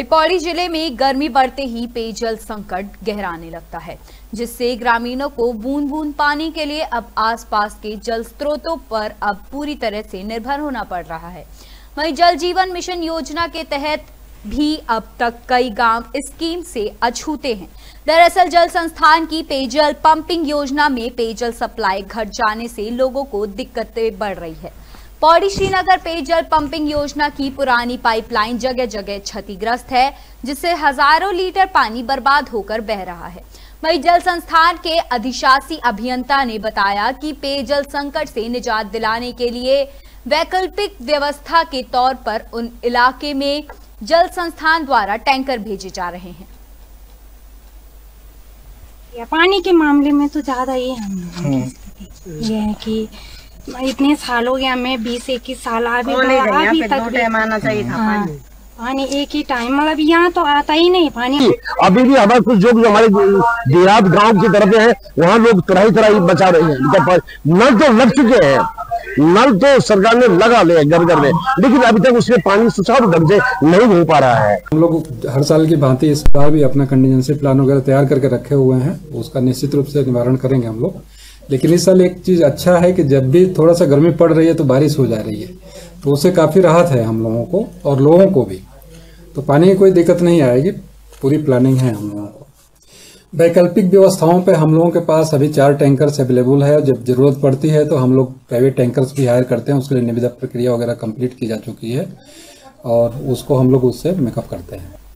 पौड़ी जिले में गर्मी बढ़ते ही पेयजल संकट गहराने लगता है, जिससे ग्रामीणों को बूंद बूंद पानी के लिए अब आसपास के जल स्रोतों पर अब पूरी तरह से निर्भर होना पड़ रहा है। वहीं जल जीवन मिशन योजना के तहत भी अब तक कई गांव इस स्कीम से अछूते हैं। दरअसल जल संस्थान की पेयजल पंपिंग योजना में पेयजल सप्लाई घट जाने से लोगों को दिक्कतें बढ़ रही है। पौड़ी श्रीनगर पेयजल पंपिंग योजना की पुरानी पाइपलाइन जगह जगह क्षतिग्रस्त है, जिससे हजारों लीटर पानी बर्बाद होकर बह रहा है। वहीं जल संस्थान के अधिशासी अभियंता ने बताया कि पेयजल संकट से निजात दिलाने के लिए वैकल्पिक व्यवस्था के तौर पर उन इलाके में जल संस्थान द्वारा टैंकर भेजे जा रहे हैं। या पानी के मामले में तो ज्यादा ये हम ये है कि इतने साल हो गए हमें 20-21 साल अभी तक टाइम आना चाहिए था। पानी एक ही टाइम, मतलब यहाँ तो आता ही नहीं पानी। अभी भी हमारे कुछ जो हमारे देहात गांव की तरफ है वहाँ लोग तराई तराई बचा रहे हैं। नल तो लग चुके हैं, नल तो सरकार ने लगा लिया घर घर में, लेकिन अभी तक उसमें पानी सुचारू ढंग से नहीं हो पा रहा है। हम लोग हर साल की भांति इस बार भी अपना कंटीजेंसी प्लान वगैरह तैयार करके रखे हुए हैं, उसका निश्चित रूप से निवारण करेंगे हम लोग। लेकिन इस साल एक चीज अच्छा है कि जब भी थोड़ा सा गर्मी पड़ रही है तो बारिश हो जा रही है, तो उससे काफी राहत है हम लोगों को और लोगों को भी, तो पानी की कोई दिक्कत नहीं आएगी। पूरी प्लानिंग है हम लोगों को। वैकल्पिक व्यवस्थाओं पे हम लोगों के पास अभी 4 टैंकर्स अवेलेबल है। जब जरूरत पड़ती है तो हम लोग प्राइवेट टैंकर्स भी हायर करते हैं, उसके लिए निविदा प्रक्रिया वगैरह कम्प्लीट की जा चुकी है और उसको हम लोग उससे मेकअप करते हैं।